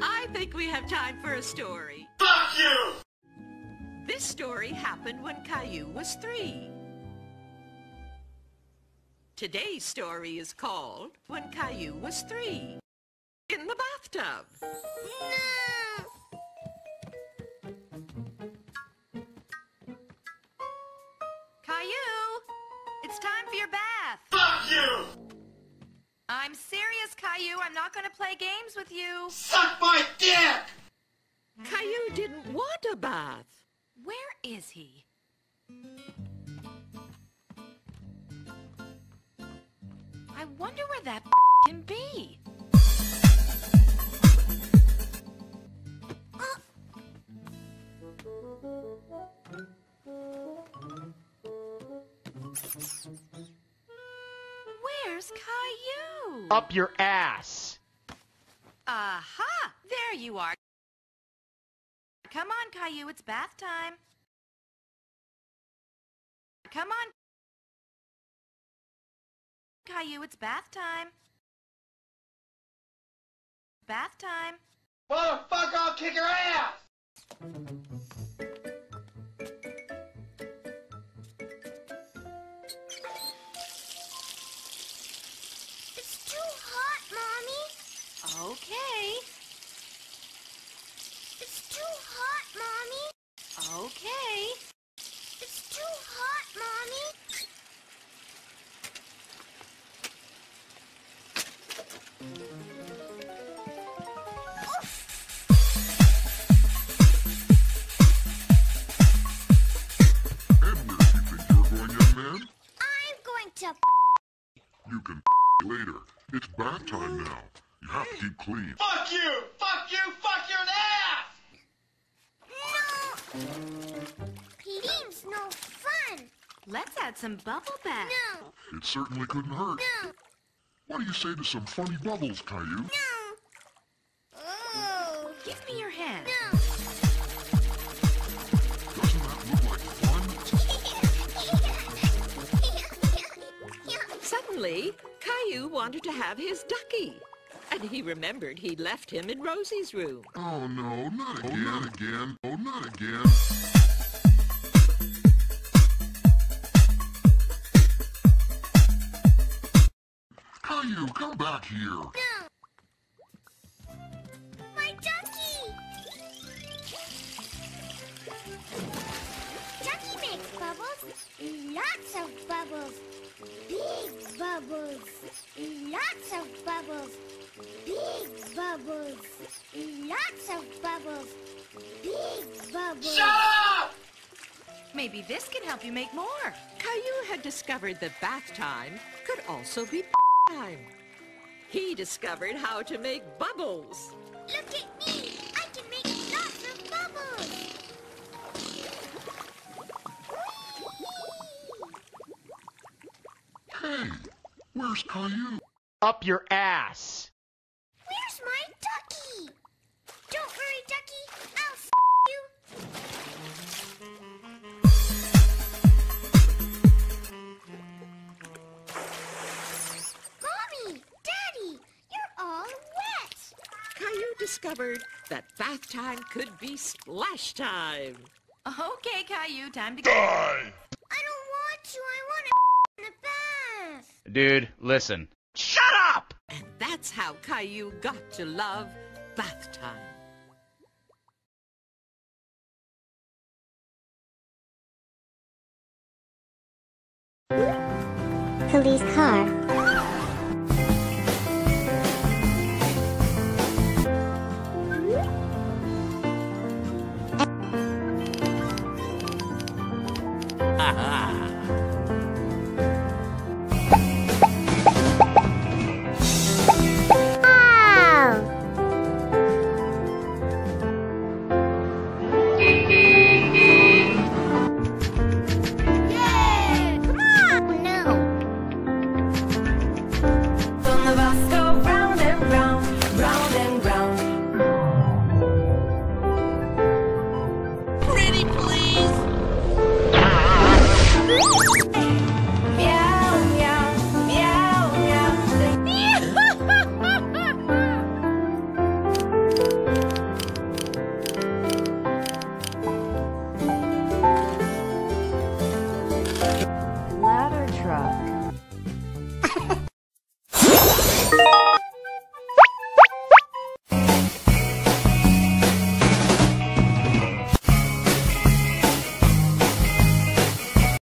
I think we have time for a story. Fuck you! This story happened when Caillou was 3. Today's story is called When Caillou Was 3. In the bathtub. No! Caillou, it's time for your bath. Fuck you! I'm serious, Caillou. I'm not going to play games with you. Suck my dick! Caillou didn't want a bath. Where is he? I wonder where that can be. Where's Caillou? Up your ass. Aha! There you are. Come on, Caillou, it's bath time. Come on, Caillou, it's bath time. Bath time. Motherfucker, I'll kick your ass! It's too hot, Mommy. Okay. It's too hot, Mommy. Okay. It's too hot, Mommy. You can later. It's bath time now. You have to keep clean. Fuck you! Fuck you! Fuck your ass! No! Clean's no fun. Let's add some bubble bath. No! It certainly couldn't hurt. No! What do you say to some funny bubbles, Caillou? No! Oh! Give me your hand. No! Suddenly, Caillou wanted to have his ducky, and he remembered he'd left him in Rosie's room. Oh no, not again, oh, not again, oh, not again. Caillou, come back here. No. My ducky! Ducky makes bubbles, lots of bubbles. Big bubbles, lots of bubbles. Big bubbles, lots of bubbles. Big bubbles. Shut up! Maybe this can help you make more. Caillou had discovered that bath time could also be time. He discovered how to make bubbles. Look at me! I can make lots of bubbles! Hey, where's Caillou? Up your ass! Where's my ducky? Don't worry, ducky, I'll f*** you! Mommy, Daddy, you're all wet! Caillou discovered that bath time could be splash time. Okay, Caillou, time to go. Die! I don't want to, I want to in the bath. Dude, listen. Shut up! And that's how Caillou got to love bath time. Police car.